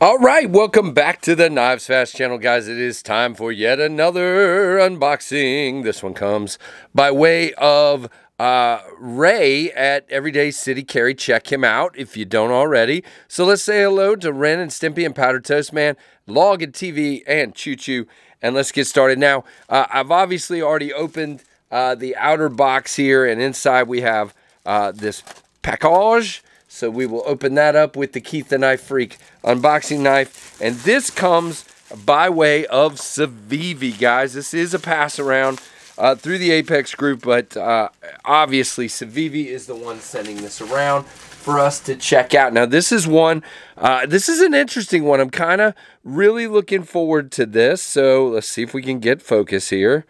All right, welcome back to the Knives Fast Channel, guys. It is time for yet another unboxing. This one comes by way of Ray at Everyday City Carry. Check him out if you don't already. So let's say hello to Ren and Stimpy and Powder Toast Man, Log and TV, and Choo Choo, and let's get started. Now, I've obviously already opened the outer box here, and inside we have this package. So we will open that up with the Keith the Knife Freak unboxing knife. And this comes by way of Civivi, guys. This is a pass around through the Apex group, but obviously Civivi is the one sending this around for us to check out. Now this is one, this is an interesting one. I'm kind of really looking forward to this. So let's see if we can get focus here.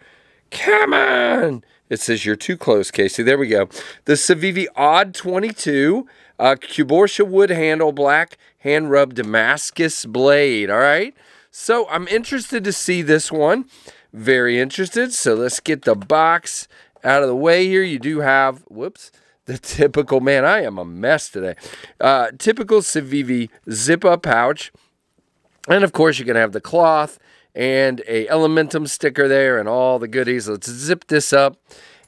Come on! It says you're too close, Casey. There we go. The Civivi Odd 22, Cuibourtia wood handle, black hand rub Damascus blade. All right. So I'm interested to see this one. Very interested. So let's get the box out of the way here. You do have, whoops, the typical, man, I am a mess today. Typical Civivi zip up pouch. And of course, you're going to have the cloth and a Elementum sticker there and all the goodies. Let's zip this up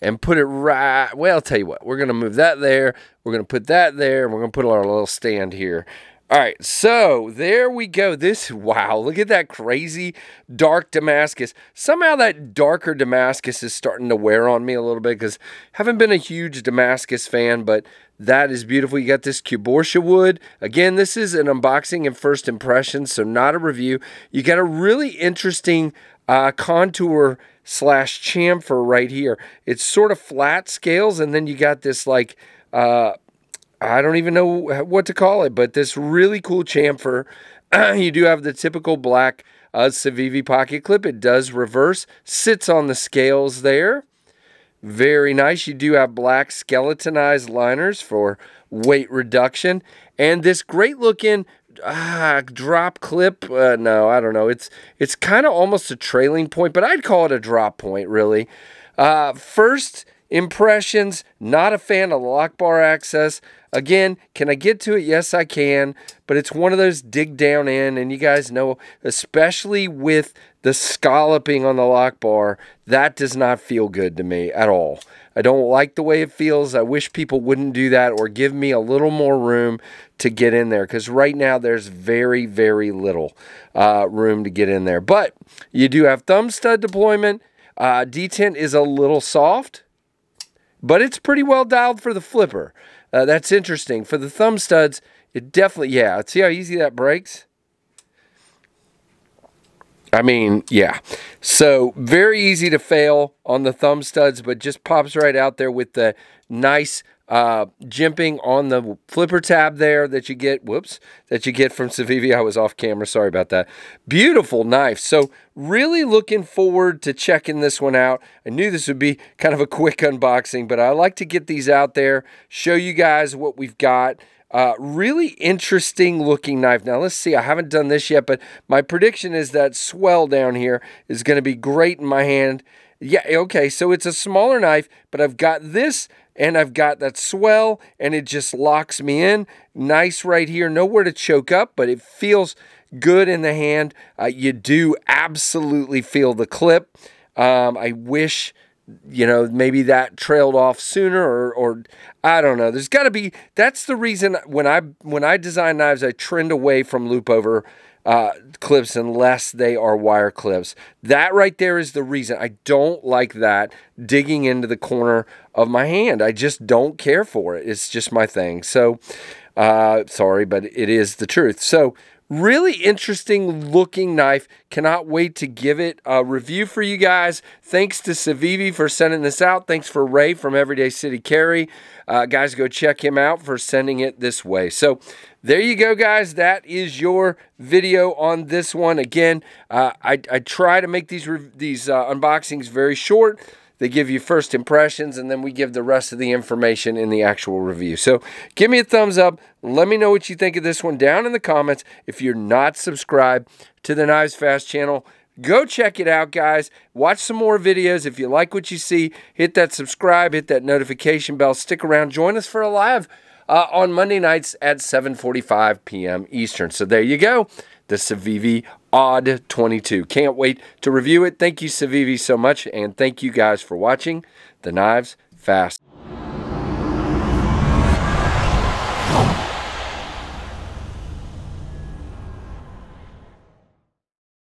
and put it right, well, I'll tell you what, we're going to move that there, we're going to put that there, and we're going to put our little stand here. All right, so there we go. This, wow, look at that crazy dark Damascus. Somehow that darker Damascus is starting to wear on me a little bit because I haven't been a huge Damascus fan, but that is beautiful. You got this Cuibourtia wood. Again, this is an unboxing and first impression, so not a review. You got a really interesting contour slash chamfer right here. It's sort of flat scales, and then you got this like... I don't even know what to call it, but this really cool chamfer. You do have the typical black Civivi pocket clip. It does reverse, sits on the scales there. Very nice. You do have black skeletonized liners for weight reduction. And this great looking drop clip. No, I don't know. It's kind of almost a trailing point, but I'd call it a drop point, really. First impressions, not a fan of lock bar access. Again, can I get to it? Yes, I can, but it's one of those dig down in, and you guys know, especially with the scalloping on the lock bar, that does not feel good to me at all. I don't like the way it feels. I wish people wouldn't do that or give me a little more room to get in there, because right now there's very, very little room to get in there. But you do have thumb stud deployment. Detent is a little soft, but it's pretty well dialed for the flipper. That's interesting. For the thumb studs, it definitely, yeah. See how easy that breaks? I mean, yeah. So very easy to fail on the thumb studs, but just pops right out there with the nice jimping on the flipper tab there that you get, whoops, that you get from Civivi. I was off camera, sorry about that. Beautiful knife. So really looking forward to checking this one out. I knew this would be kind of a quick unboxing, but I like to get these out there, show you guys what we've got. Really interesting looking knife. Now let's see, I haven't done this yet, but my prediction is that swell down here is going to be great in my hand. Yeah, okay, so it's a smaller knife, but I've got this and I've got that swell, and it just locks me in. Nice right here. Nowhere to choke up, but it feels good in the hand. You do absolutely feel the clip. I wish, you know, maybe that trailed off sooner, or I don't know. There's got to be, that's the reason when I design knives, I trend away from loop over clips unless they are wire clips. That right there is the reason. I don't like that digging into the corner of my hand. I just don't care for it. It's just my thing. So, sorry, but it is the truth. So, really interesting looking knife. Cannot wait to give it a review for you guys. Thanks to Civivi for sending this out. Thanks for Ray from Everyday City Carry. Guys, go check him out for sending it this way. So there you go, guys. That is your video on this one. Again, I try to make these unboxings very short. They give you first impressions, and then we give the rest of the information in the actual review. So give me a thumbs up. Let me know what you think of this one down in the comments. If you're not subscribed to the Knives Fast channel, go check it out, guys. Watch some more videos. If you like what you see, hit that subscribe, hit that notification bell. Stick around. Join us for a live on Monday nights at 7:45 p.m. Eastern. So there you go, the Civivi Odd 22. Can't wait to review it. Thank you, Civivi, so much, and thank you guys for watching the Knives Fast.